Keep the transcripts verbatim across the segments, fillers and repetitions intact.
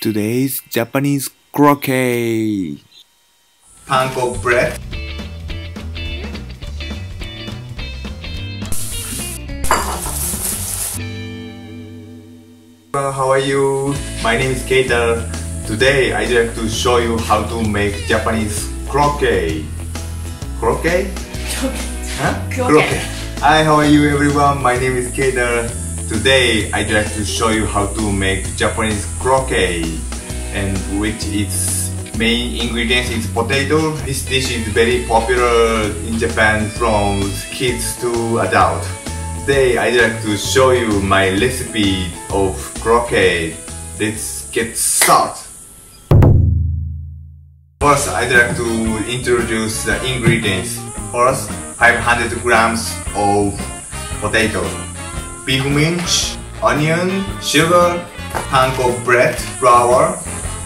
Today's Japanese korokke. Panko bread. Well, how are you? My name is Keita. Today I'd like to show you how to make Japanese korokke. Korokke? Huh? Korokke. Hi, how are you everyone? My name is Keita. Today, I'd like to show you how to make Japanese korokke, and which its main ingredient is potato. This dish is very popular in Japan from kids to adult. Today, I'd like to show you my recipe of korokke. Let's get started. First, I'd like to introduce the ingredients. First, five hundred grams of potato. Big mince, onion, sugar, panko bread, flour,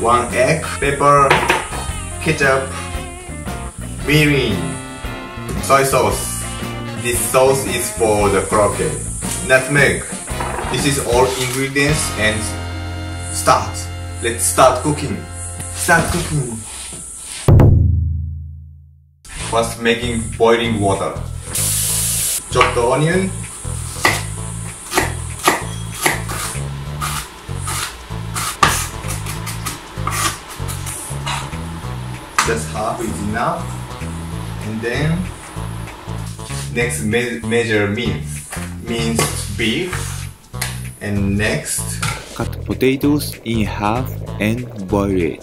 one egg, pepper, ketchup, mirin, soy sauce. This sauce is for the korokke. Nutmeg. This is all ingredients and start. Let's start cooking. Start cooking. First, making boiling water. Chop the onion. Just half is enough, and then next me measure means minced beef, and next cut potatoes in half and boil it.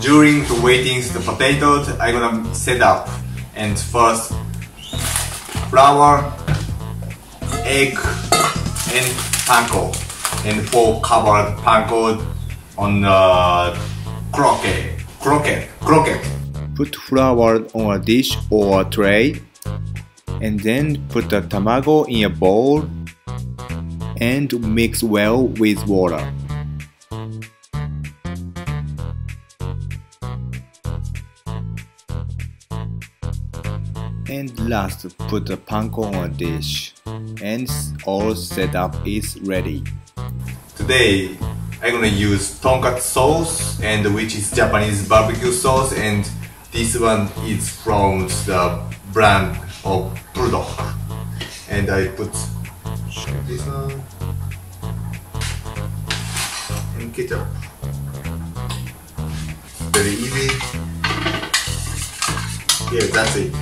During the waiting the potatoes, I'm gonna set up, and first flour, egg, and panko, and four covered panko on the korokke. Croquette, croquette. Put flour on a dish or a tray, and then put the tamago in a bowl and mix well with water. And last, put the panko on a dish, and all setup is ready. Today, I'm gonna use tonkatsu sauce, and which is Japanese barbecue sauce, and this one is from the brand of Purdok. And I put this one and ketchup. Very easy. Yeah, that's it.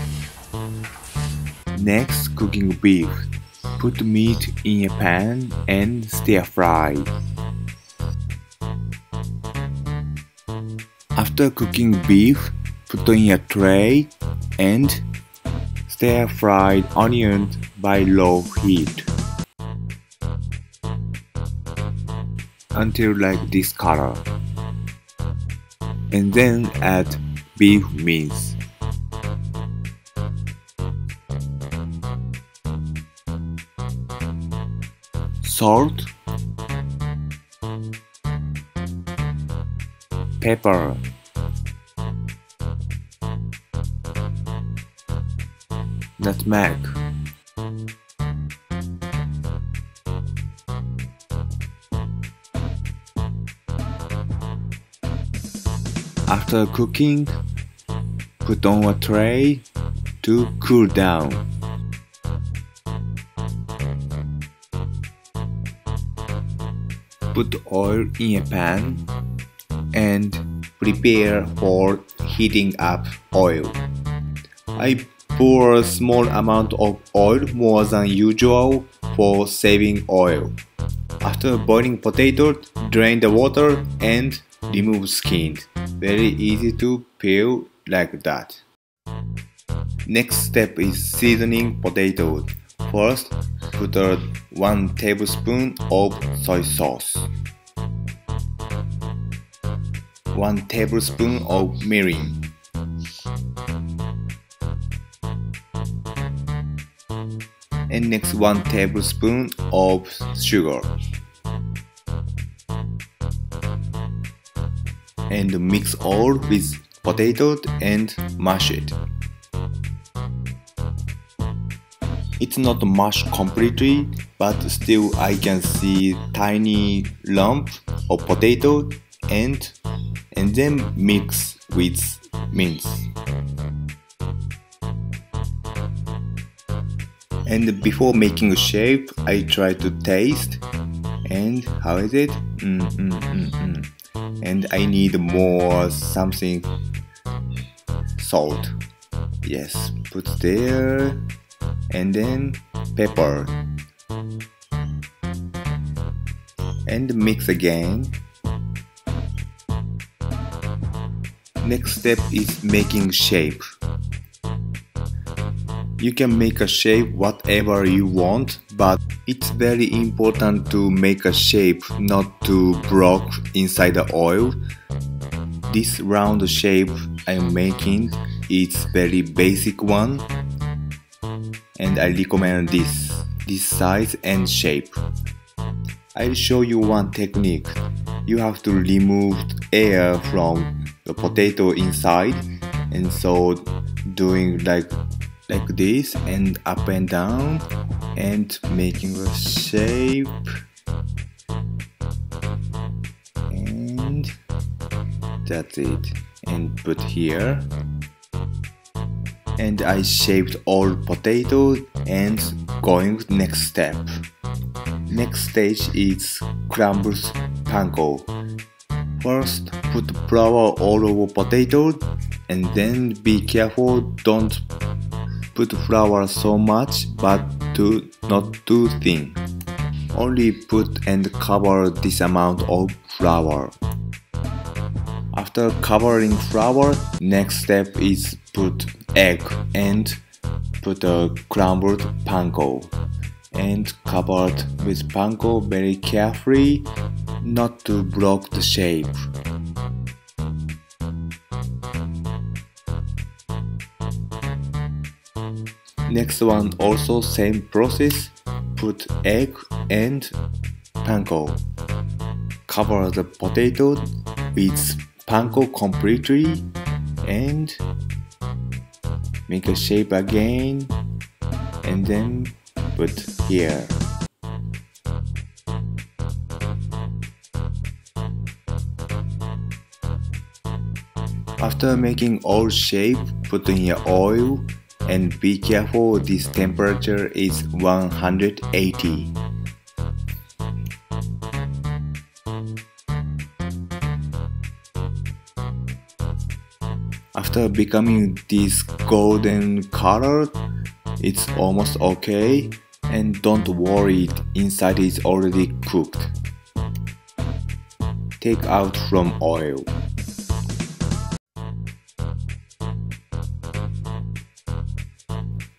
Next, cooking beef. Put meat in a pan and stir fry. After cooking beef, put in a tray and stir fried onions by low heat until like this color, and then add beef mince. Salt, pepper, nutmeg, after cooking, put on a tray to cool down. Put oil in a pan and prepare for heating up oil. I pour a small amount of oil, more than usual, for saving oil. After boiling potato, drain the water and remove skin. Very easy to peel like that. Next step is seasoning potatoes. First, put one tablespoon of soy sauce, one tablespoon of mirin, and next one tablespoon of sugar, and mix all with potato and mash it. It's not mashed completely, but still I can see tiny lump of potato and and then mix with mince. And before making a shape, I try to taste. And how is it? Mm, mm, mm, mm. And I need more something. Salt. Yes, put there. And then pepper. And mix again. Next step is making shape. You can make a shape whatever you want, but it's very important to make a shape, not to block inside the oil. This round shape I'm making is very basic one, and I recommend this, this size and shape. I'll show you one technique. You have to remove air from the potato inside, and so doing like like this and up and down and making a shape and that's it, and put here. And I shaped all potatoes and going next step. Next stage is crumbles panko. First put flour all over potatoes and then be careful, don't put flour so much, but to not too thin. Only put and cover this amount of flour. After covering flour, next step is put egg and put a crumbled panko and covered with panko very carefully, not to block the shape. Next one also same process, put egg and panko. Cover the potato with panko completely and make a shape again and then put here. After making all shape, put in your oil. And be careful, this temperature is one hundred eighty. After becoming this golden color, it's almost okay. And don't worry, inside is already cooked. Take out from oil.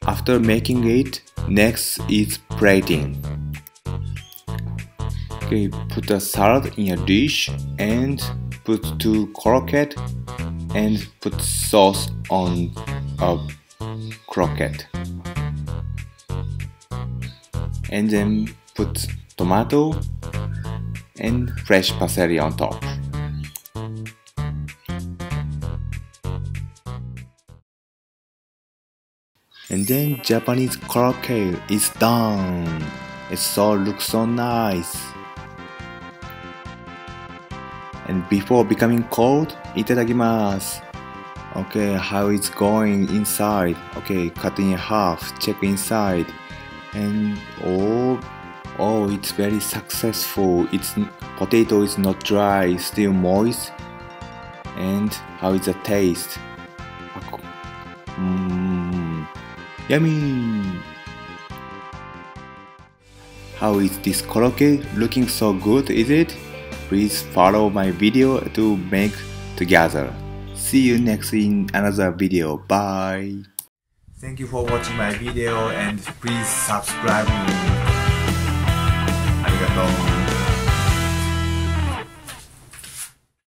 After making it, next is plating. Okay, put a salad in a dish and put two korokke and put sauce on a korokke. And then put tomato and fresh parsley on top. And then Japanese korokke is done. It so looks so nice. And before becoming cold, itadakimasu. Okay, how it's going inside? Okay, cut in half. Check inside. And oh, oh, it's very successful. It's potato is not dry, still moist. And how is the taste? Mm. Yummy! How is this korokke looking so good, is it? Please follow my video to make together. See you next in another video. Bye! Thank you for watching my video and please subscribe. Arigatou.